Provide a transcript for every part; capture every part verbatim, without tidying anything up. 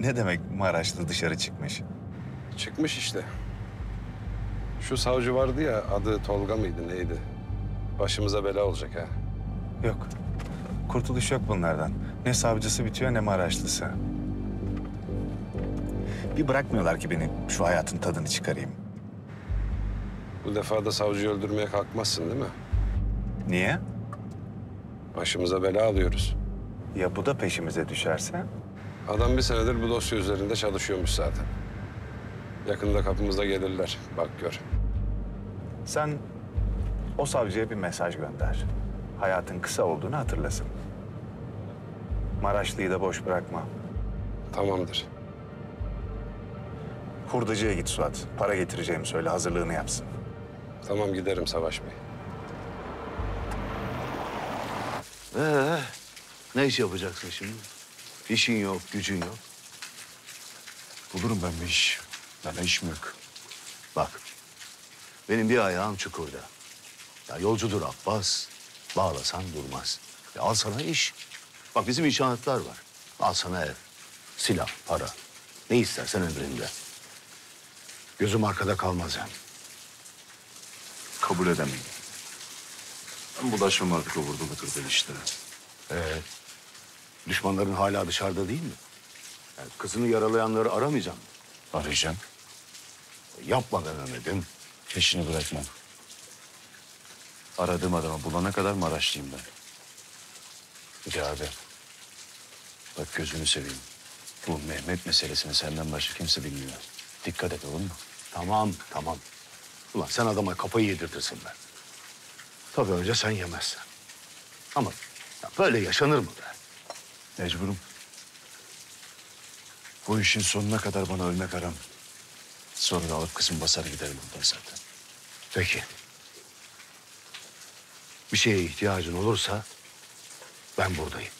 Ne demek Maraşlı dışarı çıkmış? Çıkmış işte. Şu savcı vardı ya, adı Tolga mıydı neydi? Başımıza bela olacak ha. Yok. Kurtuluş yok bunlardan. Ne savcısı bitiyor ne Maraşlısı. Bir bırakmıyorlar ki beni şu hayatın tadını çıkarayım. Bu defa da savcıyı öldürmeye kalkmazsın değil mi? Niye? Başımıza bela alıyoruz. Ya bu da peşimize düşerse? Adam bir senedir bu dosya üzerinde çalışıyormuş zaten. Yakında kapımıza gelirler, bak gör. Sen o savcıya bir mesaj gönder. Hayatın kısa olduğunu hatırlasın. Maraşlı'yı da boş bırakma. Tamamdır. Hurdacıya git Suat. Para getireceğimi söyle, hazırlığını yapsın. Tamam, giderim Savaş Bey. Ee, ne iş yapacaksın şimdi? İşin yok, gücün yok. Bulurum ben bir iş. Bana işim yok. Bak, benim bir ayağım çukurda. Ya yolcudur Abbas, bağlasan durmaz. Ya al sana iş. Bak bizim inşaatlar var. Al sana ev, silah, para. Ne istersen emrinde. Gözüm arkada kalmaz yani. Kabul edemeyim. Ben bulaşmam artık o vurdu mıdır ben işte. Ee, düşmanların hala dışarıda değil mi? Yani kızını yaralayanları aramayacağım. Arayacağım. Yapmadan dedim. Peşini bırakmam. Aradığım adamı bulana kadar Maraşlıyım ben. Cevabı. Bak gözünü seveyim. Bu Mehmet meselesini senden başka kimse bilmiyor. Dikkat et oğlum. Tamam, tamam. Ulan sen adama kafayı yedirtirsin ben. Tabii önce sen yemezsen. Ama ya böyle yaşanır mı be? Mecburum. Bu işin sonuna kadar bana ölmek haram. Sonra da alıp kızım basar giderim buradan zaten. Peki. Bir şeye ihtiyacın olursa ben buradayım.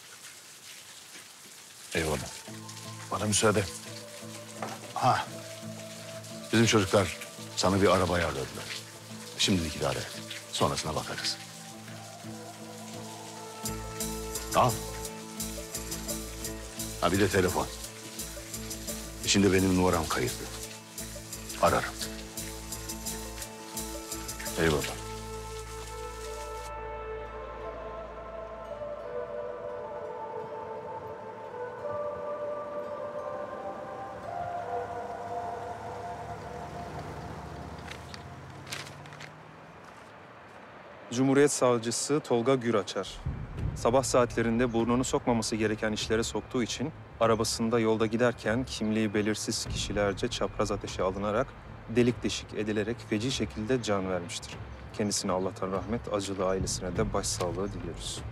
Eyvallah. Bana müsaade. Ha. Bizim çocuklar sana bir araba ayarladılar. Şimdilik idare et. Sonrasına bakarız. Al. Ha bir de telefon. İçinde benim numaram kayıtlı. Ararım. Eyvallah. Cumhuriyet Savcısı Tolga Güraçar, sabah saatlerinde burnunu sokmaması gereken işlere soktuğu için arabasında yolda giderken kimliği belirsiz kişilerce çapraz ateşe alınarak delik deşik edilerek feci şekilde can vermiştir. Kendisine Allah'tan rahmet, acılı ailesine de başsağlığı diliyoruz.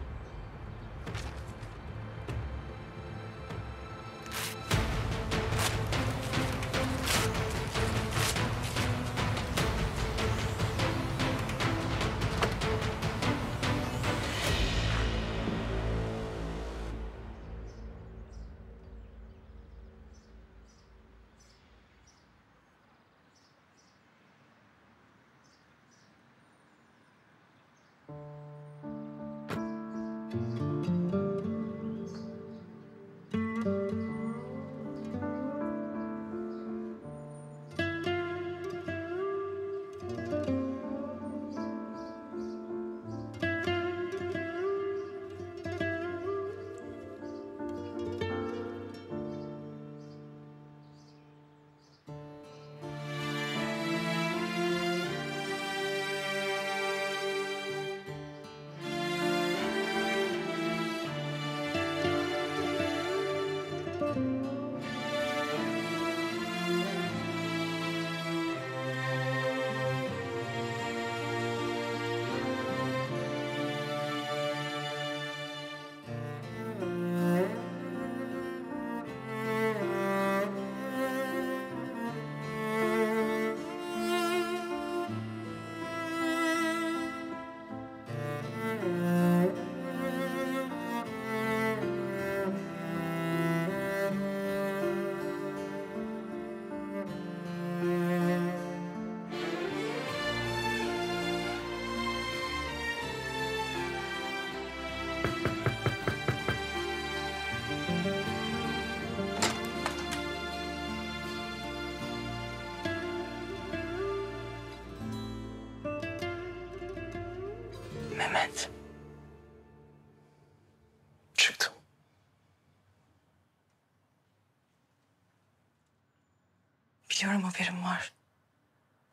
Biliyorum, haberim var.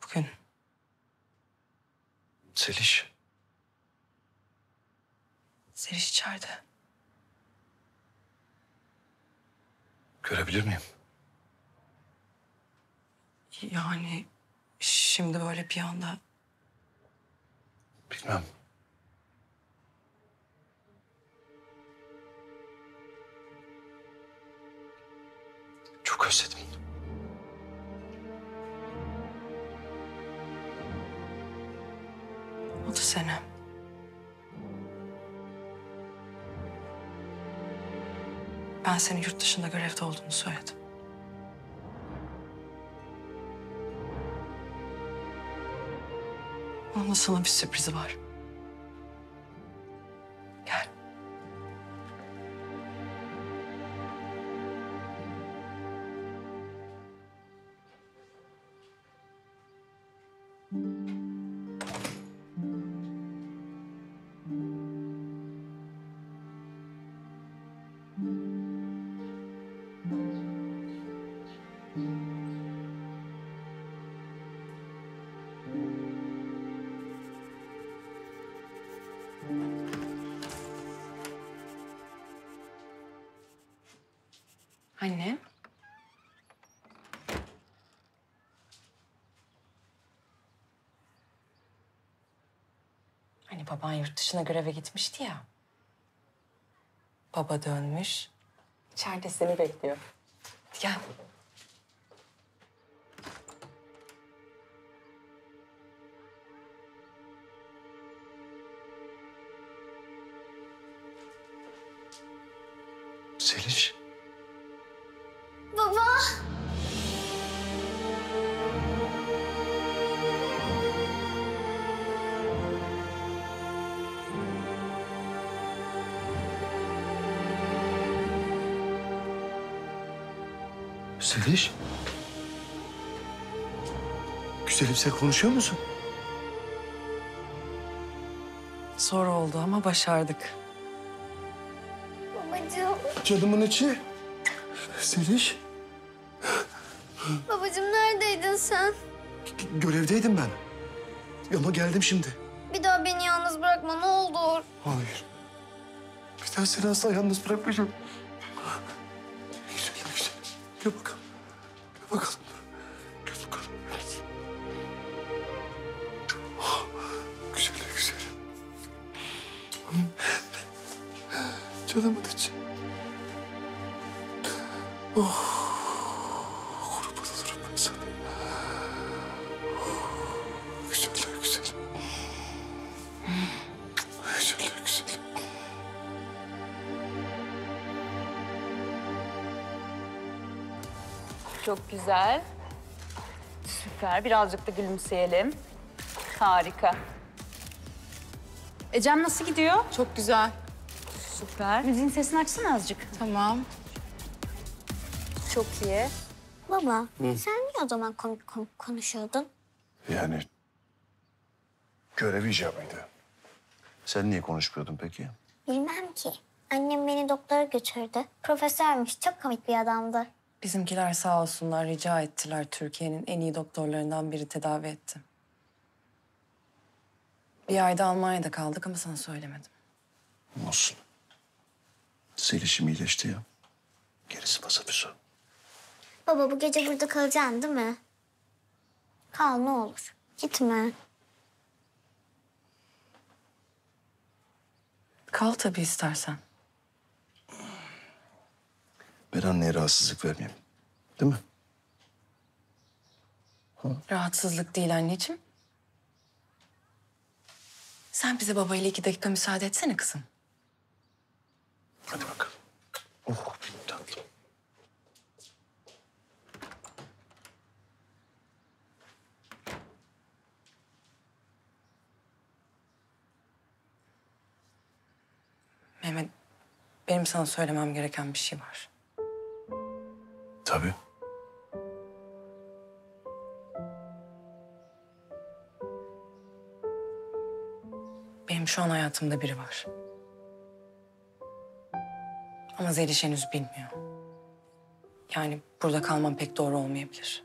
Bugün. Zeliş. Zeliş içeride. Görebilir miyim? Yani şimdi böyle bir anda... Bilmem. Çok özledim. O da seni. Ben senin yurt dışında görevde olduğunu söyledim. Onun da sana bir sürprizi var. Gel. Anne. Hani baban yurt dışına göreve gitmişti ya. Baba dönmüş. İçeride seni bekliyor. Gel. Zeliş. Baba! Zeliş. Güzelim, sen konuşuyor musun? Zor oldu ama başardık. Babacığım. Canımın içi. Zeliş. Babacığım, neredeydin sen? G- görevdeydim ben. Ama geldim şimdi. Bir daha beni yalnız bırakma, ne olur. Hayır. Bir daha seni asla yalnız bırakmayacağım. Gel, gel, gel. Gel bakalım. Gel bakalım. Gel bakalım. Oh, güzel, güzel. Canımın içi. Oh. Çok güzel. Süper. Birazcık da gülümseyelim. Harika. Ecem nasıl gidiyor? Çok güzel. Süper. Müziğin sesini açsana azıcık. Tamam. Çok iyi. Baba, hı, sen niye o zaman komik komik konuşuyordun? Yani görev icabıydı. Sen niye konuşmuyordun peki? Bilmem ki. Annem beni doktora götürdü. Profesörmüş. Çok komik bir adamdı. Bizimkiler sağ olsunlar, rica ettiler. Türkiye'nin en iyi doktorlarından biri tedavi etti. Bir ayda Almanya'da kaldık ama sana söylemedim. Olsun. Zeliş'im iyileşti ya. Gerisi pasafiso. Baba, bu gece burada kalacaksın değil mi? Kal ne olur. Gitme. Kal tabii istersen. Ben anneye rahatsızlık vermeyeyim. Değil mi? Ha? Rahatsızlık değil anneciğim. Sen bize babayla iki dakika müsaade etsene kızım. Hadi bakalım. Oh benim tatlım. Mehmet, benim sana söylemem gereken bir şey var. Tabii. Benim şu an hayatımda biri var. Ama Zeliş henüz bilmiyor. Yani burada kalmam pek doğru olmayabilir.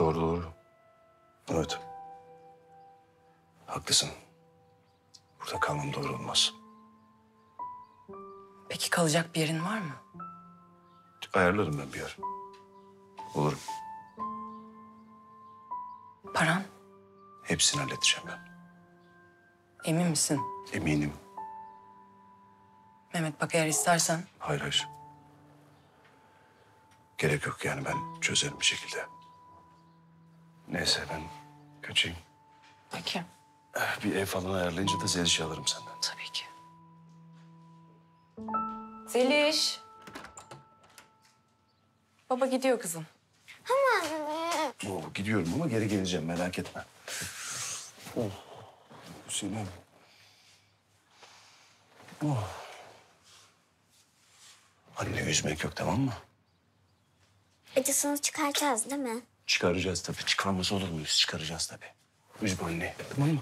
Doğru doğru. Evet. Haklısın. Burada kalmam doğru olmaz. Peki kalacak bir yerin var mı? Ayarlarım ben bir yer. Olurum. Paran? Hepsini halledeceğim ben. Emin misin? Eminim. Mehmet bak eğer istersen. Hayır hayır. Gerek yok yani ben çözerim bir şekilde. Neyse ben kaçayım. Peki. Bir ev falan ayarlayınca da Zeliş'i alırım senden. Tabii ki. Zeliş. Baba gidiyor kızım. Oh, gidiyorum ama geri geleceğim merak etme. Oh. Sinem. Oh. Anne üzmek yok tamam mı? Acısını çıkaracağız değil mi? Çıkaracağız tabii. Çıkarması olur muyuz? Çıkaracağız tabii. Üzme anne. Tamam mı?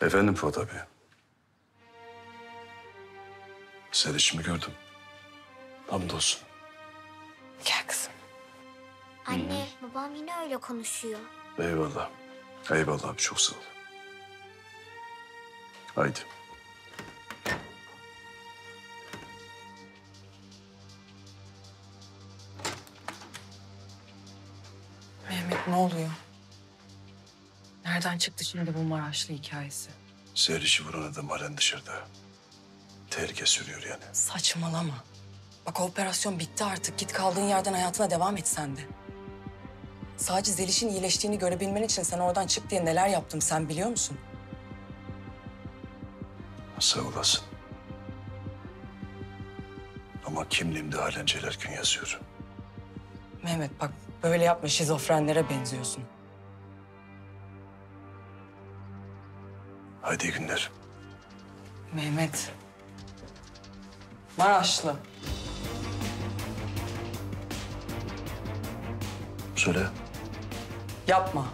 Efendim Fuat abi. Zeliş'imi gördüm. Hamdolsun. Gel kızım. Anne, hmm. babam yine öyle konuşuyor. Eyvallah. Eyvallah abi, çok sağ ol. Haydi. Mehmet ne oluyor? Nereden çıktı şimdi bu Maraşlı hikayesi? Zeliş'i vuran adam halen dışarıda. Tehlike sürüyor yani. Saçmalama. Bak operasyon bitti artık. Git kaldığın yerden hayatına devam et sen de. Sadece Zeliş'in iyileştiğini görebilmen için sen oradan çık diye neler yaptım sen biliyor musun? Sağ olasın. Ama kimliğimde halen Celerkün yazıyor. Mehmet bak böyle yapma şizofrenlere benziyorsun. Haydi iyi günler. Mehmet. Maraşlı. Söyle. Yapma.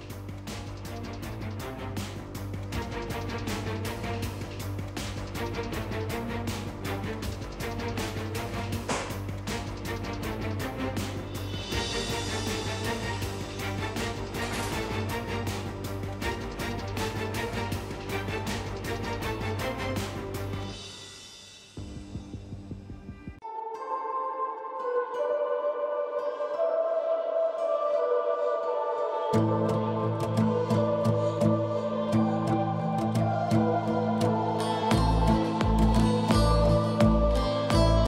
Thank you.